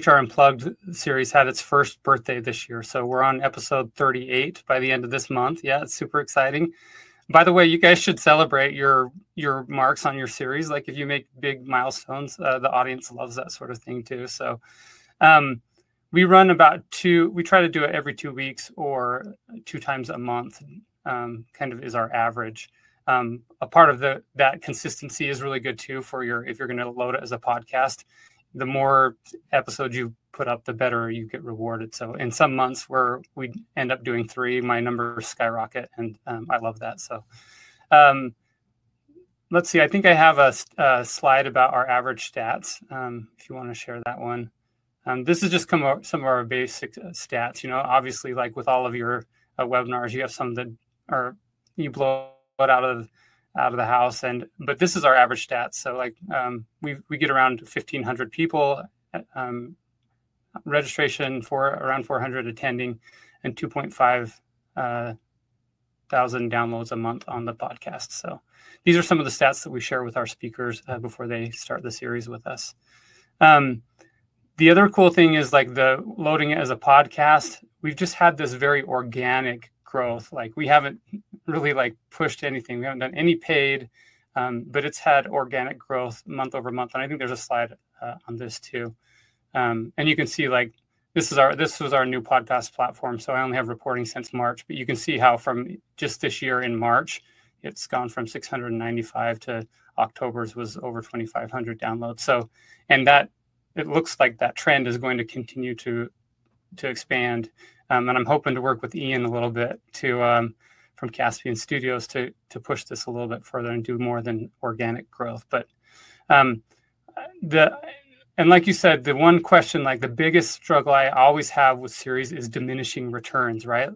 HR Unplugged series had its first birthday this year. So we're on episode 38 by the end of this month. Yeah, it's super exciting. By the way, you guys should celebrate your marks on your series. Like if you make big milestones, the audience loves that sort of thing too. So we run about we try to do it every 2 weeks or 2 times a month, kind of is our average. A part of that consistency is really good too for if you're going to load it as a podcast. The more episodes you put up, the better you get rewarded. So in some months where we end up doing 3, my numbers skyrocket, and I love that. So let's see. I think I have a slide about our average stats, if you want to share that one. This is just some of our basic stats. You know, obviously, like with all of your webinars, you have some that are you blow it out of the house, but this is our average stats. So like we get around 1,500 people, registration for around 400 attending, and 2.5 thousand downloads a month on the podcast. So these are some of the stats that we share with our speakers before they start the series with us. The other cool thing is like the loading it as a podcast. We've just had this very organic growth. Like we haven't really like pushed anything. We haven't done any paid, but it's had organic growth month over month. And I think there's a slide on this too. And you can see like this was our new podcast platform. So I only have reporting since March, but you can see how from just this year in March, it's gone from 695 to October's was over 2,500 downloads. So, and that it looks like that trend is going to continue to expand. And I'm hoping to work with Ian a little bit from Caspian Studios to push this a little bit further and do more than organic growth. But and like you said, the one question, like the biggest struggle I always have with series is diminishing returns, right?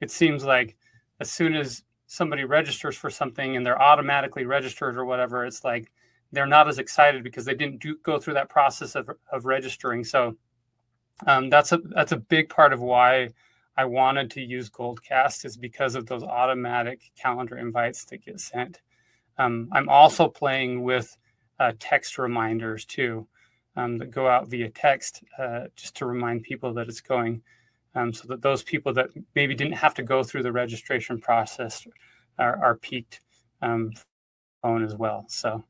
It seems like as soon as somebody registers for something and they're automatically registered or whatever, it's like they're not as excited because they didn't go through that process of registering. So that's a big part of why I wanted to use Goldcast is because of those automatic calendar invites that get sent. I'm also playing with text reminders too. That go out via text just to remind people that it's going so that those people that maybe didn't have to go through the registration process are piqued on as well. So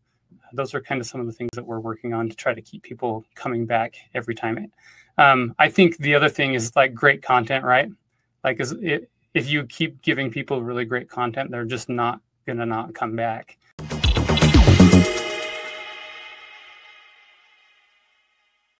those are kind of some of the things that we're working on to try to keep people coming back every time. I think the other thing is like great content, right? Like if you keep giving people really great content, they're just not going to not come back.